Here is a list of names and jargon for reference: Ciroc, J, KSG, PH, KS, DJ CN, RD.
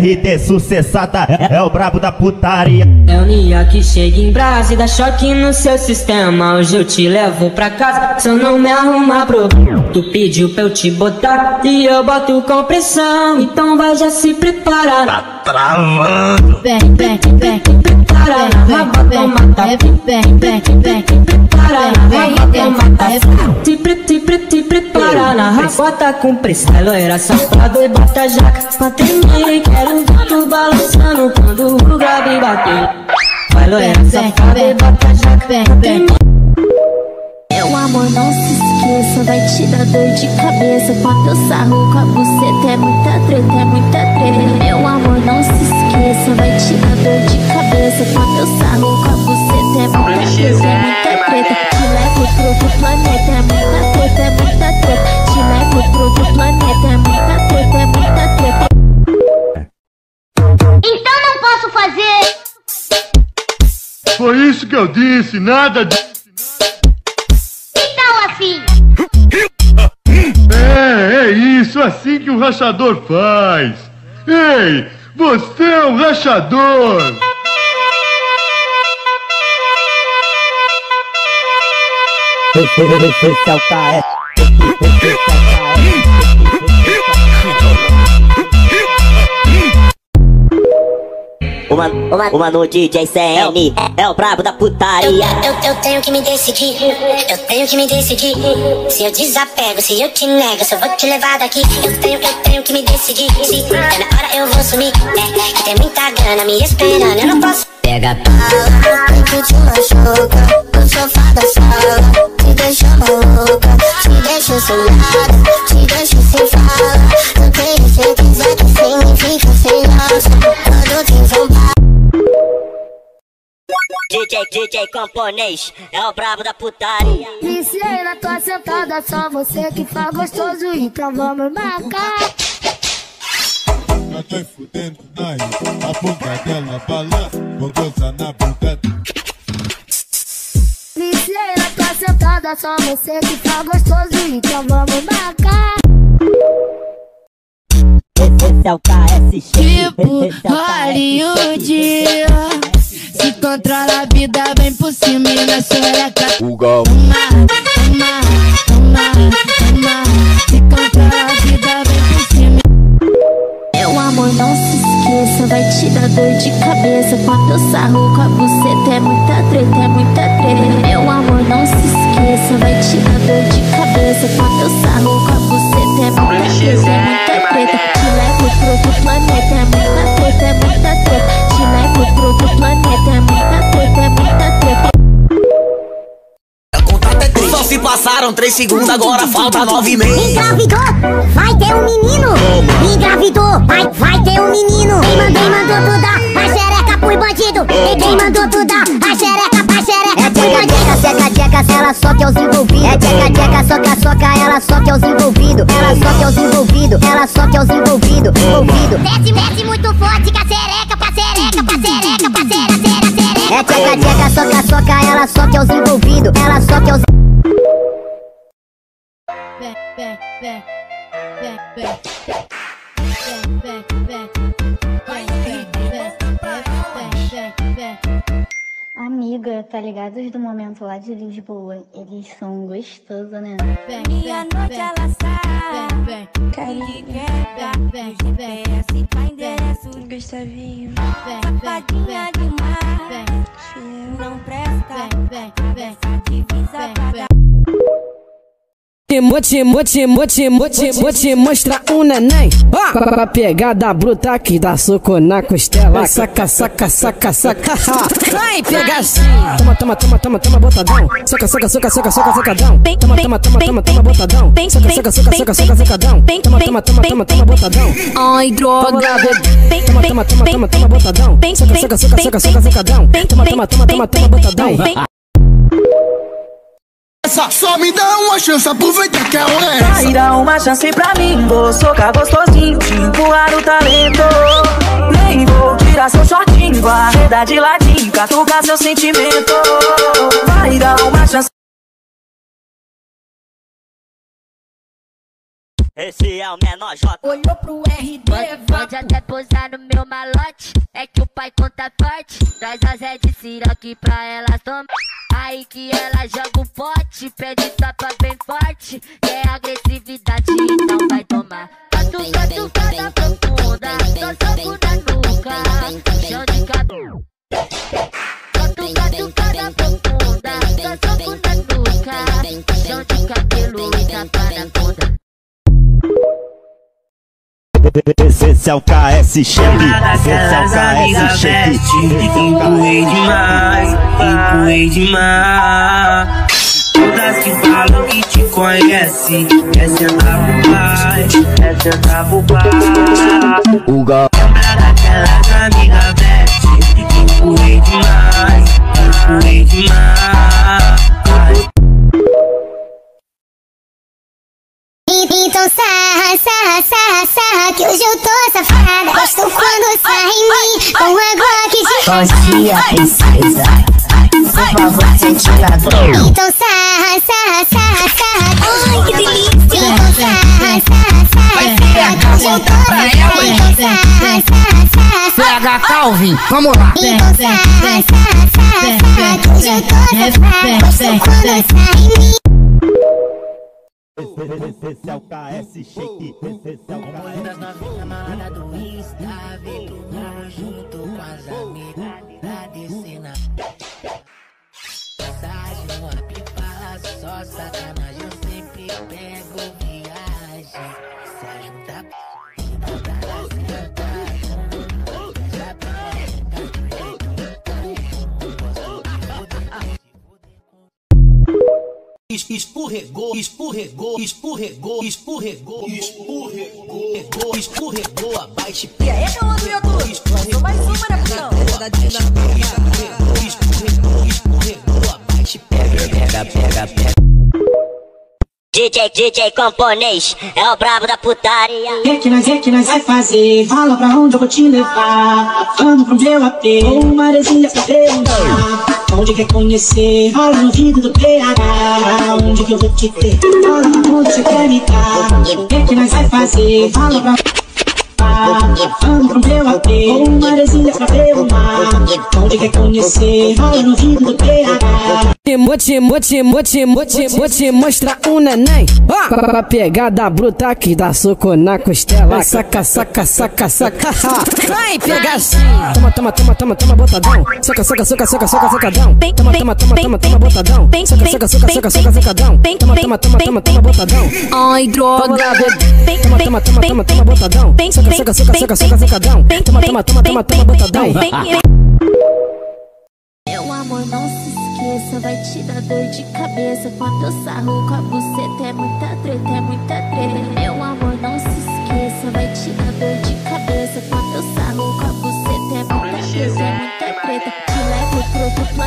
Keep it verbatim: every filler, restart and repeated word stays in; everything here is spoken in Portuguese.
R D sucessada, é, é o brabo da putaria. É o Nia que chega em brasa e dá choque no seu sistema. Hoje eu te levo pra casa, se eu não me arrumar pro... Tu pediu pra eu te botar e eu boto com pressão, então vai já se preparar. Tá travando. Vem, vem, vem, prepara. Vem, vem, vem, vem, prepara. Vem, vem, te prepara na rabota com pressa. Loira safado e bota jaca pra tremer. Quero ver tu balançando quando o grave bater. Vai loira safado e bota jaca pra tremer. Meu amor, não se esqueça, vai te dar dor de cabeça. Com teu sarro, com a buceta, é muita treta, é muita treta. Meu amor, não se esqueça, vai te dar dor de cabeça. Com teu sarro, com a buceta, é muita treta, é muita treta. Te levo pro outro planeta, é muita treta, é muita treta. Te levo pro outro planeta, é muita treta, é muita treta. Então não posso fazer. Foi isso que eu disse, nada de... É, é isso, assim que o rachador faz. Ei, você é um rachador. Uma, uma, uma no D J C N, é, é o brabo da putaria. Eu, eu, eu tenho que me decidir, eu tenho que me decidir. Se eu desapego, se eu te nego, se eu vou te levar daqui. Eu tenho, eu tenho que me decidir. Se é na hora eu vou sumir, é que tem muita grana me esperando, eu não posso. Pega bala, o que te machuca, no sofá da sala, te deixa maluca, te deixa sem nada, te deixa sem fala. Não tenho certeza que significa sem nada, quando tem zombada. D J, D J Camponês, é o brabo da putaria. Viciei na tua sentada, só você que faz gostoso, então vamos marcar. Ela tá fudendo na ilha, a boca dela balança, vou gozar na boca. Viciei na tua sentada, só você que tá gostoso, então vamos marcar. Esse é o K S G. Tipo Hollywood, se controla a vida, vem por cima e na xereca. Uma, uma, uma, uma, se controla a vida, vem por cima. Meu amor, não se esqueça, vai te dar dor de cabeça. Com teu sarro, com a buceta, é muita treta, é muita treta. Meu amor, não se esqueça, vai te dar dor de cabeça. Com teu sarro, com a buceta, é muita treta, é muita treta. Te levo pro outro planeta, é muita treta, é muita treta. Te levo pro outro planeta, é muita treta, é muita treta. Só se passaram três segundos, agora falta nove meses. Engravidou, vai ter um menino. Engravidou, vai, vai ter um menino. Quem mandou, mandou tu dar a xereca pro bandido. E quem mandou tu dar a xereca pra xereca pro bandido. É tcheca, tcheca, tcheca, ela soca os envolvidos. É tcheca, tcheca, soca, soca, ela soca os envolvidos. Ela soca os envolvidos, ela soca os envolvidos. Desce, desce muito forte com a xereca pra xereca pra xereca pra xereca xereca. É tcheca, tcheca, soca, soca, ela soca os envolvidos. Ela soca os... Back, back, back, back, back, back, back, back, back. Amiga, tá ligado? Os do momento lá de Lisboa, eles são gostosos, né? Minha noite ela sai, cai quebra, Gustavinho, sapadinha demais, não presta, essa divisa paga. Vou te, vou te, vou te, vou te, vou te mostrar um neném. Pra pegada bruta que dá soco na costela. Saca, saca, saca, saca. Vai pegar. Toma, toma, toma, toma, toma, botadão. Soca, soca, soca, soca, soca, socadão. Toma, toma, toma, toma, toma, botadão. Soca, soca, soca, soca, soca, socadão. Toma, toma, toma, toma, toma, botadão. Ai, droga. Toma, toma, toma, toma, toma, botadão. Soca, soca, soca, soca, soca, socadão. Toma, toma, toma, toma, toma, botadão. Só me dá uma chance, aproveita que é hora essa. Vai dar uma chance pra mim, vou socar gostosinho, te empurrar o talento. Nem vou tirar seu shortinho, arredar de ladinho, catucar seu sentimento. Vai dar uma chance. esse é o menor J. Olhou pro R D, pode, pode até pousar no meu malote, é que o pai conta forte. Traz as Zé de Ciroc pra elas tomar, aí que ela joga o pote, pede tapa bem forte, quer agressividade, então vai tomar. Passo, passo, cada profunda, só soco na nuca, chão de cabelo. Passo, passo, cada profunda, só soco na nuca, chão de cabelo e tapa na bunda. Esse é o K S chefe, esse é o K S chefe. Empurrei demais, empurrei demais. Todas que falam que te conhecem, é sentar pro pai, é sentar pro pai. Lembra daquelas amigas veste, empurrei demais, empurrei demais. Então sarra, sarra, sarra, sarra, que hoje eu tô safada. Gosto quando sarra em mim, com água que te... Bom dia, princesa, por favor, sente na dor. Então sarra, sarra, sarra, sarra, que hoje eu tô safada. Então sarra, sarra, sarra, sarra, que hoje eu tô safada. Então sarra, sarra, sarra, sarra. Pega Calvin, vamos lá. Então sarra, sarra, sarra, sarra, que hoje eu tô safada. Gosto quando sarra em mim. Esse é o K S Shake, esse é o K S. Das novinhas malada do Insta, vem pro mar junto com as amigas da decena. Passagem, uma pipa, só sacanagem, eu sempre pego viagem. Se ajunta, puta da santa. Espurregou, espurregou, espurregou, espurregou, espurregou, espurregou, abaixo. E aí, meu viador, espurregou mais uma na prisão. Espurregou, espurregou, abaixo. Pega, pega, pega, pega. D J, D J Camponês, é o brabo da putaria. O que, que nós é que nós vai fazer? Fala pra onde eu vou te levar. Vamos pro meu apê, uma arezinha pra pegar. Onde quer conhecer? Fala no ouvido do P H. Onde que eu vou te ter? Fala onde você quer me dar. O que que nós vai fazer? Fala pra... Vamos pro meu apê, uma arezinha pra ver o mar. Onde quer conhecer? Fala no ouvido do P H. Te, te, te, te, te mostra um neném. Pra pegada bruta aqui, dá soco na costela. Saca, saca, saca, saca. Vai, pega assim. Toma, toma, toma, toma, toma, botadão. Soca, soca, soca, soca, soca, socadão. Toma, toma, toma, toma, toma, botadão. Soca, soca, soca, soca, soca, socadão. Toma, toma, toma, toma, toma, botadão. Ai, droga. Toma, toma, toma, toma, toma, botadão. Soca, soca, soca, soca, soca, socadão. Toma, toma, toma, toma, toma, botadão. Meu amor, não se esqueça, vai te dar dor de cabeça quando eu sarro com a buceta, é muita treta, é muita treta. Meu amor, não se esqueça, vai te dar dor de cabeça quando eu sarro com a buceta, é muita treta, é muita treta. Te levo pro outro